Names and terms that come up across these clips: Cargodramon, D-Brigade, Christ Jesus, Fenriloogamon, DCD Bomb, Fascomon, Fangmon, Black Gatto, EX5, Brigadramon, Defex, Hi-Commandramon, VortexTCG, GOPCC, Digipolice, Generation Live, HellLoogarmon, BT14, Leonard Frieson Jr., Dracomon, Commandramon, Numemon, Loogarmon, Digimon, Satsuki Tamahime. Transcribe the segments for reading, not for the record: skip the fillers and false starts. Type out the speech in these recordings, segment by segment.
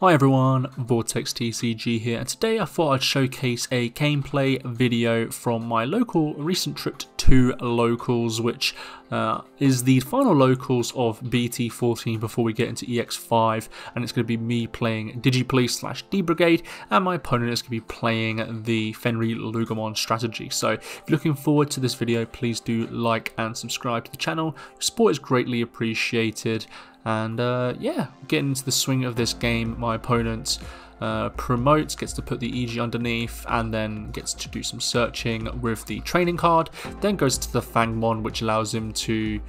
Hi everyone, VortexTCG here, and today I thought I'd showcase a gameplay video from my recent trip to locals, which is the final locals of BT14 before we get into EX5, and it's going to be me playing Digipolice / D-Brigade, and my opponent is going to be playing the Fenriloogamon strategy. So if you're looking forward to this video, please do like and subscribe to the channel. Your support is greatly appreciated. And yeah, getting into the swing of this game. My opponent promotes, gets to put the EG underneath, and then gets to do some searching with the training card, then goes to the Fangmon, which allows him to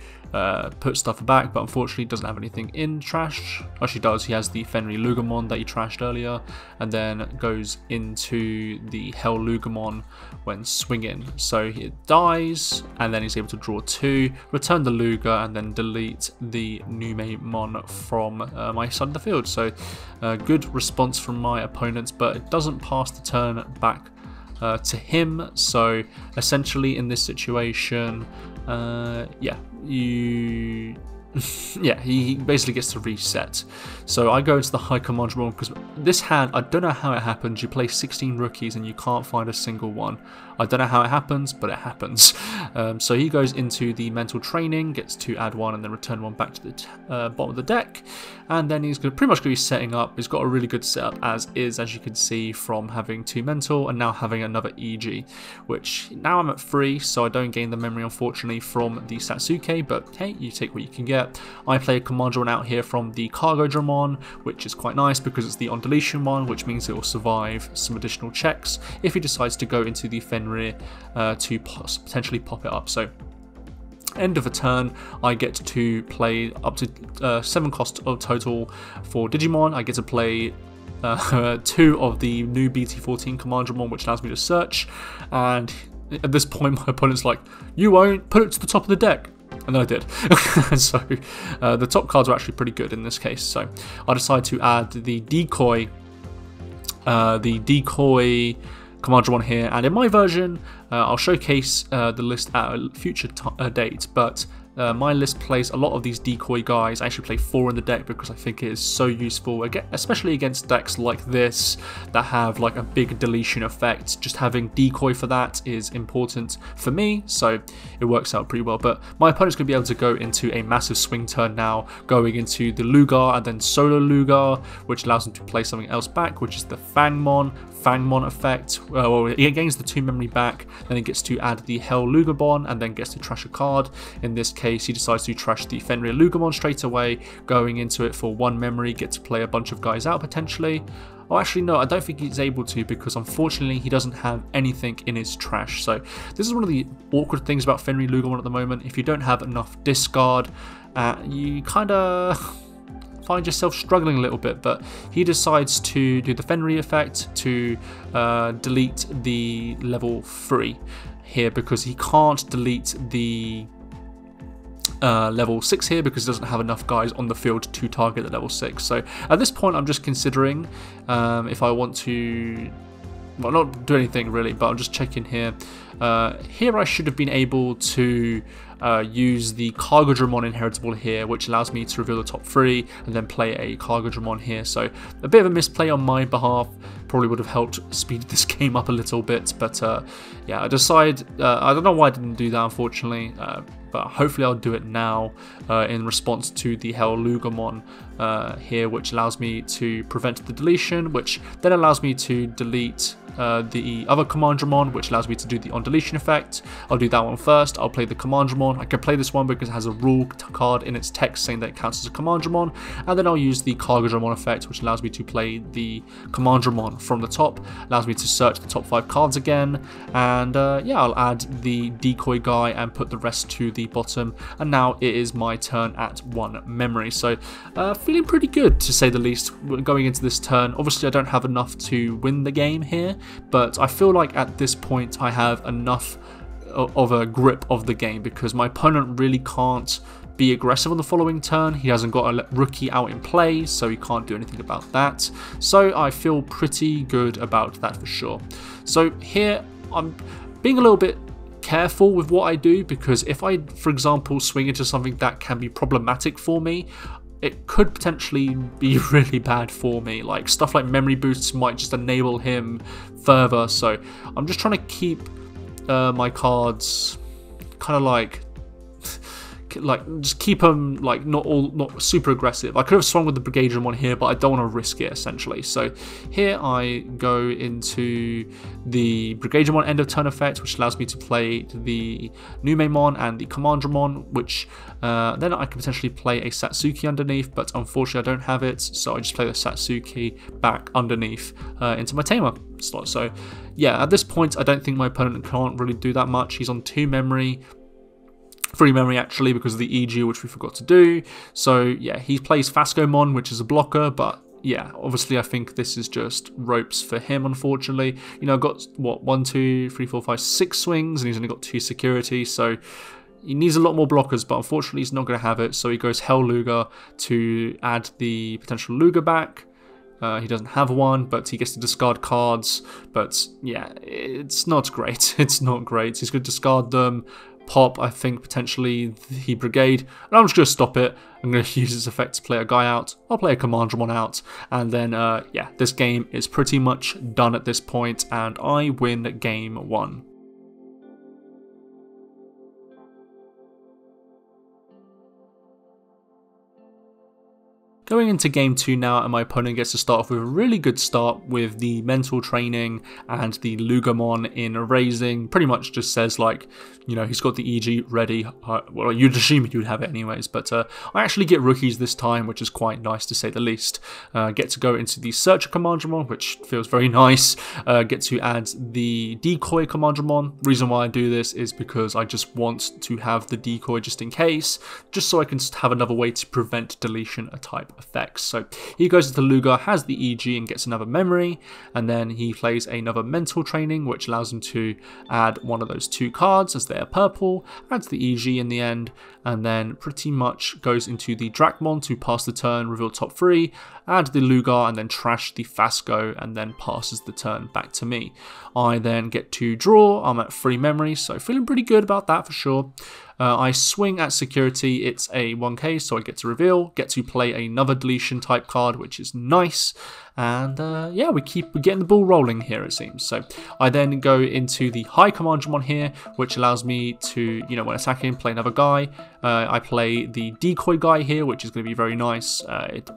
put stuff back, but unfortunately doesn't have anything in trash. Actually does, he has the Fenriloogamon that he trashed earlier, and then goes into the HellLoogarmon when swinging. So he dies, and then he's able to draw two, return the Luga, and then delete the Numemon from my side of the field. So good response from my opponents, but it doesn't pass the turn back to him. So essentially in this situation, he basically gets to reset. So I go into the Hi-Commandramon, because this hand, I don't know how it happens, you play 16 rookies and you can't find a single one. I don't know how it happens, but it happens. So he goes into the mental training, gets to add one and then return one back to the bottom of the deck, and then he's gonna, pretty much going to be setting up. He's got a really good setup as you can see, from having two mental and now having another EG, which now I'm at 3, so I don't gain the memory unfortunately from the Satsuke, but hey, you take what you can get. I play a Commandramon out here from the Cargodramon, which is quite nice because it's the on deletion one, which means it will survive some additional checks if he decides to go into the Fenrir to potentially pop it up. So end of a turn, I get to play up to 7 cost of total for Digimon. I get to play 2 of the new BT14 Commandramon, which allows me to search, and at this point my opponent's like, you won't put it to the top of the deck. And then I did. So the top cards are actually pretty good in this case. So I decide to add the decoy Commandramon here. And in my version, I'll showcase the list at a future date. But my list plays a lot of these decoy guys. I actually play 4 in the deck because I think it is so useful, especially against decks like this that have like a big deletion effect. Just having decoy for that is important for me, so it works out pretty well. But my opponent's going to be able to go into a massive swing turn now, going into the Loogar and then solo Loogar, which allows him to play something else back, which is the Fangmon effect. Well, he gains the 2 memory back, then he gets to add the HellLoogarmon and then gets to trash a card. In this case, he decides to trash the Fenriloogamon straight away, going into it for 1 memory, get to play a bunch of guys out potentially. Oh, actually no, I don't think he's able to, because unfortunately he doesn't have anything in his trash. So this is one of the awkward things about Fenriloogamon at the moment. If you don't have enough discard, you kind of find yourself struggling a little bit. But he decides to do the Fenrir effect to delete the level 3 here, because he can't delete the level 6 here because it doesn't have enough guys on the field to target the level 6. So at this point I'm just considering if I want to, well, not do anything really, but I'm just checking here. Here I should have been able to use the Cargodramon inheritable here, which allows me to reveal the top 3 and then play a Cargodramon here. So a bit of a misplay on my behalf, probably would have helped speed this game up a little bit. But yeah, I decide, I don't know why I didn't do that unfortunately, but hopefully I'll do it now in response to the HellLoogarmon here, which allows me to prevent the deletion, which then allows me to delete the other Commandramon, which allows me to do the on deletion effect. I'll do that one first. I'll play the Commandramon. I can play this one because it has a rule card in its text saying that it counts as a Commandramon, and then I'll use the Cargodramon effect, which allows me to play the Commandramon from the top, allows me to search the top 5 cards again, and yeah, I'll add the decoy guy and put the rest to the bottom, and now it is my turn at 1 memory. So feeling pretty good to say the least going into this turn. Obviously I don't have enough to win the game here, but I feel like at this point I have enough of a grip of the game, because my opponent really can't be aggressive on the following turn. He hasn't got a rookie out in play, so he can't do anything about that. So I feel pretty good about that for sure. So here I'm being a little bit careful with what I do, because if I, for example, swing into something that can be problematic for me, it could potentially be really bad for me. Like, stuff like memory boosts might just enable him further, so I'm just trying to keep my cards kind of like just keep them like not super aggressive. I could have swung with the Brigadramon here, but I don't want to risk it essentially. So here I go into the Brigadramon end of turn effect, which allows me to play the Numemon and the Commandramon, which then I can potentially play a Satsuki underneath, but unfortunately I don't have it, so I just play the Satsuki back underneath into my Tamer slot. So yeah, at this point I don't think my opponent can't really do that much. He's on 3 memory actually, because of the EG, which we forgot to do. So yeah, he plays Fascomon, which is a blocker, but yeah, obviously I think this is just ropes for him, unfortunately. You know, I've got, what, 1, 2, 3, 4, 5, 6 swings, and he's only got 2 security, so he needs a lot more blockers, but unfortunately he's not going to have it, so he goes HellLoogar to add the potential Luga back. He doesn't have one, but he gets to discard cards, but yeah, it's not great. It's not great. He's going to discard them, pop, I think, potentially the Brigade, and I'm just going to stop it. I'm going to use this effect to play a guy out. I'll play a Commandramon out, and then, yeah, this game is pretty much done at this point, and I win game 1. Going into game 2 now, and my opponent gets to start off with a really good start with the mental training, and the Loogarmon in raising pretty much just says, like, you know, he's got the EG ready. Well, you'd assume you'd have it anyways, but I actually get rookies this time, which is quite nice to say the least. Get to go into the Searcher Commandramon, which feels very nice. Get to add the Decoy Commandramon. Reason why I do this is because I just want to have the Decoy just in case, just so I can have another way to prevent deletion a type effects. So he goes to the Lugar, has the EG, and gets another memory, and then he plays another mental training, which allows him to add one of those 2 cards as they are purple, adds the EG in the end, and then pretty much goes into the Dracomon to pass the turn, reveal top 3, add the Lugar, and then trash the Fasco, and then passes the turn back to me. I then get to draw. I'm at 3 memories, so feeling pretty good about that for sure. I swing at security, it's a 1k, so I get to reveal, get to play another deletion type card, which is nice, and yeah, we're getting the ball rolling here, it seems. So I then go into the Hi-Commandramon here, which allows me to, you know, when attacking, play another guy. I play the Decoy guy here, which is going to be very nice.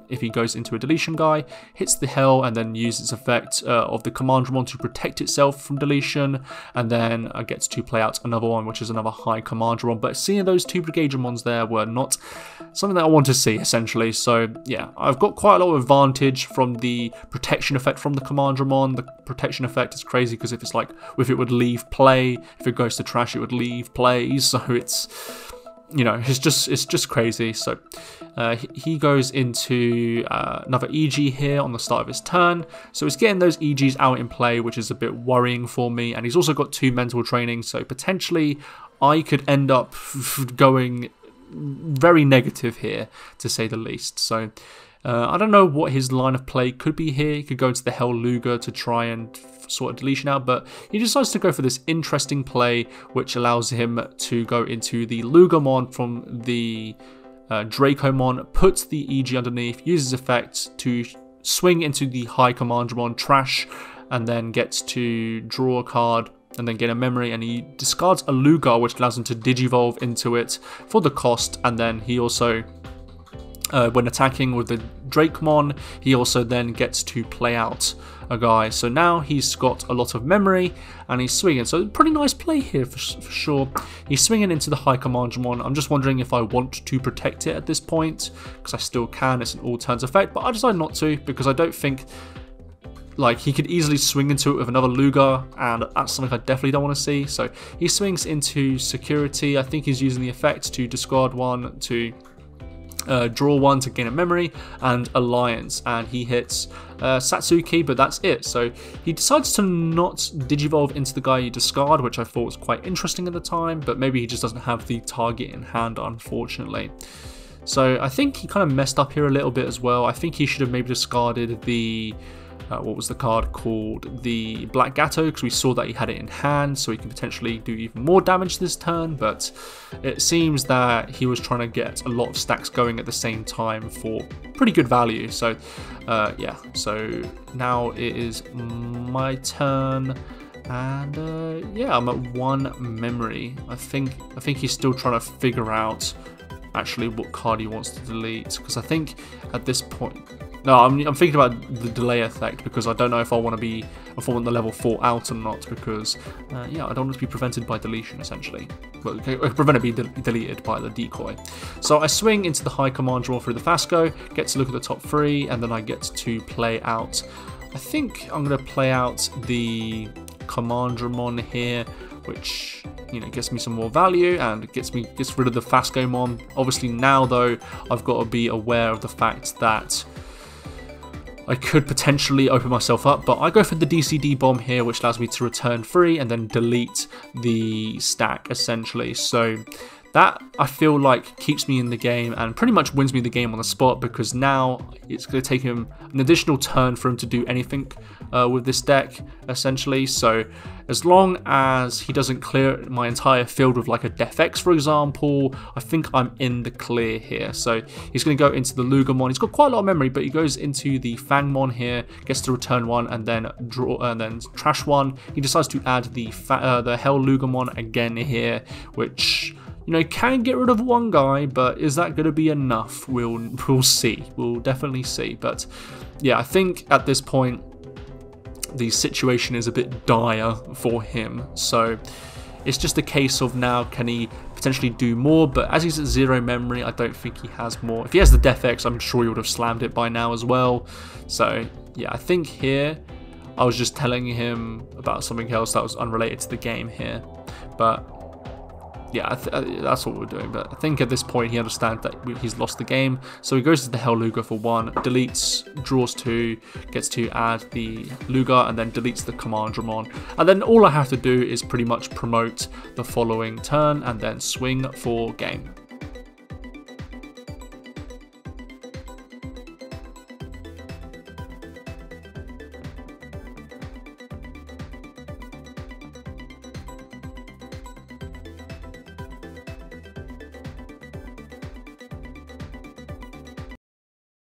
If he goes into a deletion guy, hits the hell, and then uses its effect of the Commandramon to protect itself from deletion, and then I get to play out another one, which is another Hi-Commandramon. But seeing those 2 Brigadramons there were not something that I want to see, essentially. So yeah, I've got quite a lot of advantage from the protection effect from the Commandramon. The protection effect is crazy, because if it's like, if it would leave play, if it goes to trash, it would leave play, so it's, you know, it's just crazy. So he goes into another EG here on the start of his turn, so he's getting those EGs out in play, which is a bit worrying for me, and he's also got 2 mental trainings, so potentially I could end up going very negative here, to say the least. So I don't know what his line of play could be here. He could go into the HellLoogar to try and sort of deletion out, but he decides to go for this interesting play, which allows him to go into the Loogarmon from the Dracomon, puts the EG underneath, uses effects to swing into the Hi-Commandramon, trash, and then gets to draw a card, and then get a memory, and he discards a Lugar, which allows him to digivolve into it for the cost, and then he also, when attacking with the Dracomon, he also then gets to play out a guy. So now he's got a lot of memory, and he's swinging. So pretty nice play here for sure. He's swinging into the Hi-Commandramon. I'm just wondering if I want to protect it at this point, because I still can. It's an all turns effect, but I decide not to, because I don't think, like, he could easily swing into it with another Lugar, and that's something I definitely don't want to see. So he swings into security. I think he's using the effect to discard one, to draw one to gain a memory, and alliance, and he hits Satsuki, but that's it. So he decides to not digivolve into the guy you discard, which I thought was quite interesting at the time, but maybe he just doesn't have the target in hand, unfortunately. So I think he kind of messed up here a little bit as well. I think he should have maybe discarded the what was the card called, the Black Gatto, because we saw that he had it in hand, so he can potentially do even more damage this turn. But it seems that he was trying to get a lot of stacks going at the same time for pretty good value. So yeah, so now it is my turn, and yeah, I'm at one memory. I think he's still trying to figure out actually what card he wants to delete, because I think at this point, no, I'm thinking about the delay effect, because I don't know if I want to be, if I want the level 4 out or not, because yeah, I don't want it to be prevented by deletion essentially, but prevent it being deleted by the decoy. So I swing into the Hi-Commandramon through the Fasco, get to look at the top 3, and then I get to play out, I think I'm going to play out the Commandramon here, which, you know, gets me some more value and gets rid of the Fascomon. Obviously now though, I've got to be aware of the fact that I could potentially open myself up, but I go for the DCD Bomb here, which allows me to return 3 and then delete the stack essentially. So that, I feel like, keeps me in the game and pretty much wins me the game on the spot, because now it's going to take him an additional turn for him to do anything with this deck, essentially. So as long as he doesn't clear my entire field with like a Defex, for example, I think I'm in the clear here. So he's going to go into the Loogarmon. He's got quite a lot of memory, but he goes into the Fangmon here, gets to return 1 and then draw and then trash 1. He decides to add the HellLoogarmon again here, which, you know, can get rid of one guy, but is that going to be enough? We'll see. We'll definitely see. But yeah, I think at this point the situation is a bit dire for him. So it's just a case of now, can he potentially do more? But as he's at 0 memory, I don't think he has more. If he has the Defex, I'm sure he would have slammed it by now as well. So yeah, I think here I was just telling him about something else that was unrelated to the game here, but yeah, that's what we're doing. But I think at this point he understands that he's lost the game. So he goes to the HellLoogar for 1, deletes, draws 2, gets to add the Loogar, and then deletes the Commandramon. And then all I have to do is pretty much promote the following turn and then swing for game.